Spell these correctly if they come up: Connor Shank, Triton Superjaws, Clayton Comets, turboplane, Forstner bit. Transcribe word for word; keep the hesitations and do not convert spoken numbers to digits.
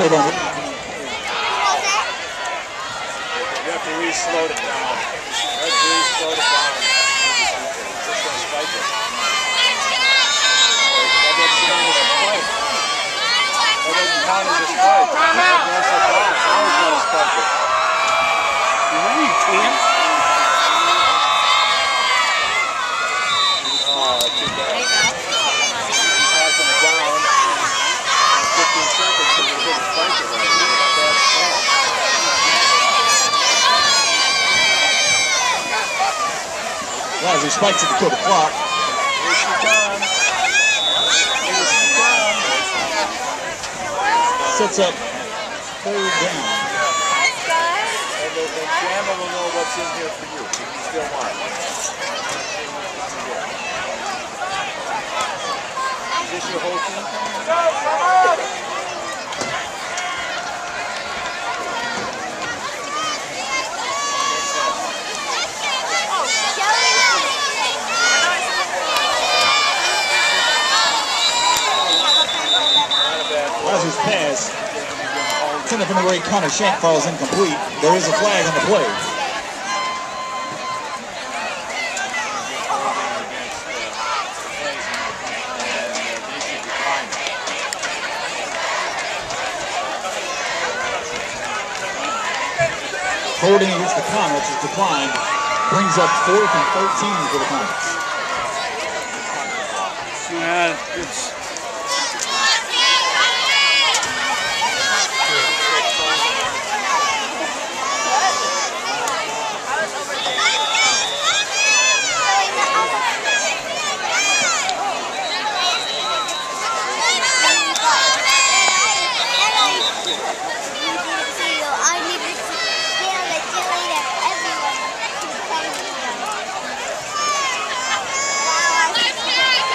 Hold on. Referee slowed it down. Referee slowed it down. He's just going to spike it. That doesn't count as a spike. That doesn't count as a spike. He's going to spike it. You're winning, team. Oh, too bad. He's knocking it down. fifteen seconds and he's going to spike it right here. Well, as he spikes it to the clock. Here she comes. Here she comes. Sets up third down. And the, the camera will know what's in here for you. If you still want it. Is this your whole team? No, come on! His pass. Send up in the way, Connor Shank falls incomplete. There is a flag on the play. Holding against the Comets is declined. Brings up fourth and thirteen for the Comets. Yeah, it's.